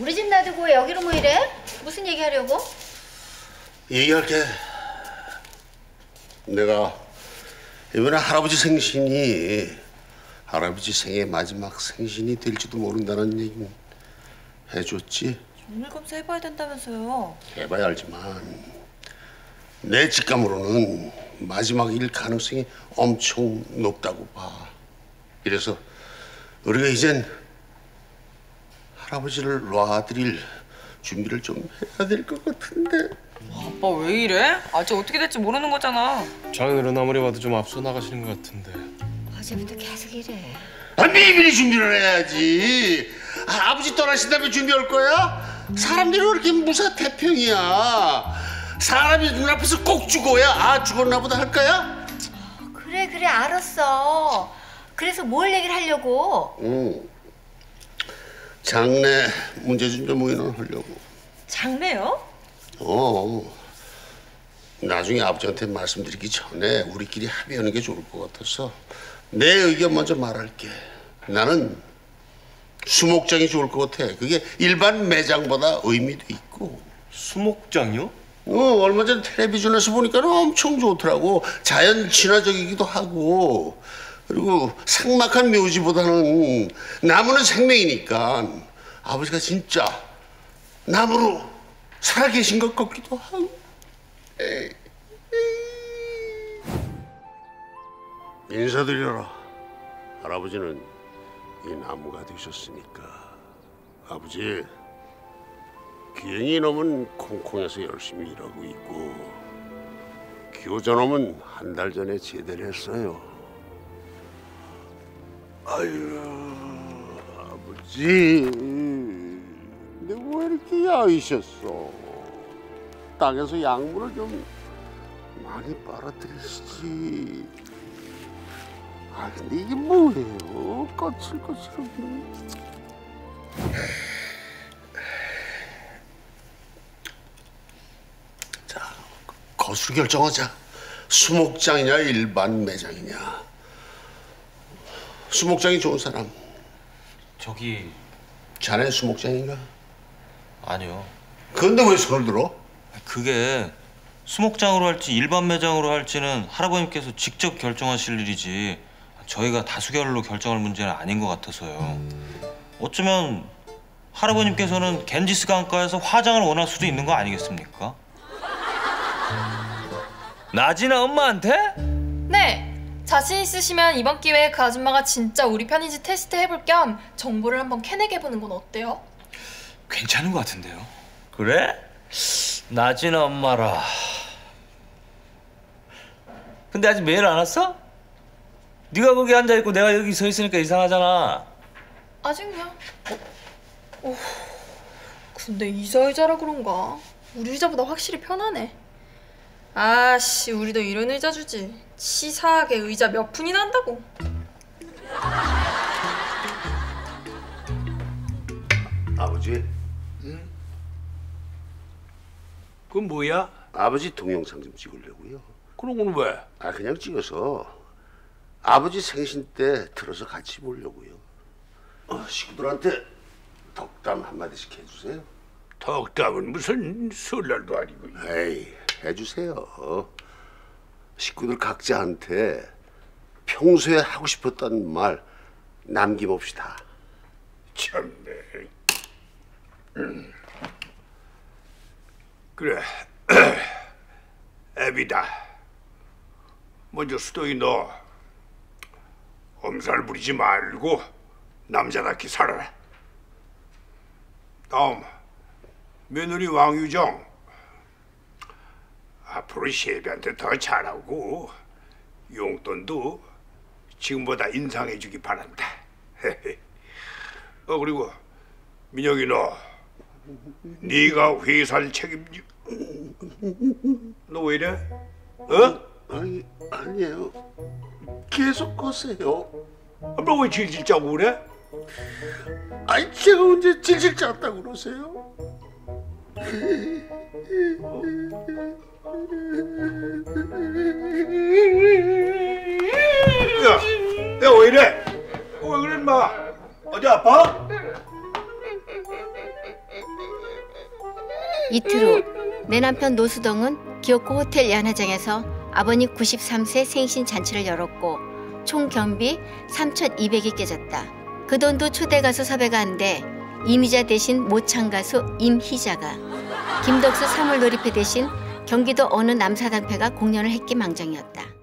우리 집 놔두고 왜 여기로 모이래? 무슨 얘기하려고? 얘기할게. 내가 이번에 할아버지 생신이 할아버지 생애 마지막 생신이 될지도 모른다는 얘기는 해줬지? 정밀 검사해봐야 된다면서요. 해봐야 알지만 내 직감으로는 마지막일 가능성이 엄청 높다고 봐. 이래서 우리가 이젠 할아버지를 놔드릴 준비를 좀 해야 될 것 같은데. 아빠 왜 이래? 아직 어떻게 될지 모르는 거잖아. 장인어른 아무리 봐도 좀 앞서 나가시는 것 같은데. 어제부터 계속 이래. 아, 미리미리 준비를 해야지. 아, 아버지 떠나신다면 준비할 거야? 사람들이 왜 이렇게 무사태평이야? 사람이 눈앞에서 꼭 죽어야 아 죽었나 보다 할 거야? 그래 알았어. 그래서 뭘 얘기를 하려고? 장례 문제 준비 모임을 하려고. 장례요? 나중에 아버지한테 말씀드리기 전에 우리끼리 합의하는 게 좋을 것 같아서 내 의견 먼저 말할게. 나는 수목장이 좋을 것 같아. 그게 일반 매장보다 의미도 있고. 수목장이요? 얼마 전 텔레비전에서 보니까 엄청 좋더라고. 자연 친화적이기도 하고 그리고 삭막한 묘지보다는 나무는 생명이니까 아버지가 진짜 나무로 살아계신 것 같기도 하고. 인사드려라. 할아버지는 이 나무가 되셨으니까. 아버지, 기행이 놈은 콩콩에서 열심히 일하고 있고 기호자 놈은 한 달 전에 제대를 했어요. 아유, 아버지, 내가 왜 이렇게 야위셨어? 땅에서 약물을 좀 많이 빨아들이시지. 아, 근데 이게 뭐예요? 거칠거칠하게. 자, 거수 결정하자. 수목장이냐 일반 매장이냐. 수목장이 좋은 사람. 저기... 자네 수목장인가? 아니요. 근데 왜 손을 들어? 그게 수목장으로 할지 일반 매장으로 할지는 할아버님께서 직접 결정하실 일이지 저희가 다수결로 결정할 문제는 아닌 것 같아서요. 어쩌면 할아버님께서는 갠지스 강가에서 화장을 원할 수도 있는 거 아니겠습니까? 나진아 엄마한테? 네! 자신 있으시면 이번 기회에 그 아줌마가 진짜 우리 편인지 테스트 해볼 겸 정보를 한번 캐내게보는 건 어때요? 괜찮은 것 같은데요. 그래? 나진아 엄마라. 근데 아직 메일 안 왔어? 네가 거기 앉아있고 내가 여기 서 있으니까 이상하잖아. 아직요? 근데 이자이자라 그런가? 우리 의자보다 확실히 편하네. 아씨, 우리도 이런 의자 주지. 치사하게 의자 몇 푼이나 한다고. 아버지? 응? 그건 뭐야? 아버지 동영상 좀 찍으려고요. 그런 건 왜? 아, 그냥 찍어서 아버지 생신 때 들어서 같이 보려고요. 식구들한테 덕담 한마디씩 해주세요. 덕담은 무슨 설날도 아니고. 에이, 해주세요. 식구들 각자한테 평소에 하고 싶었던 말 남김없이 다. 참네. 그래. 애비다. 먼저 수도이 너 엄살 부리지 말고 남자답게 살아라. 다음 며느리 왕유정. 앞으로 시애비한테 더 잘하고 용돈도 지금보다 인상해주기 바란다. 그리고 민혁이 너 네가 회사를 책임져. 너 왜 이래? 아니에요. 계속 거세요. 너 왜 질질 짜고 그래? 아니 제가 언제 질질 짰다고 그러세요? 야, 왜 이래? 왜 그래 인마? 어디 아파? 이틀 후 내 남편 노수동은 기어코 호텔 연회장에서 아버님 93세 생신 잔치를 열었고 총 경비 3,200이 깨졌다. 그 돈도 초대 가수 섭외가 안 돼 이미자 대신 모창 가수 임희자가, 김덕수 사물놀이패 대신 경기도 어느 남사당패가 공연을 했기망정이었다.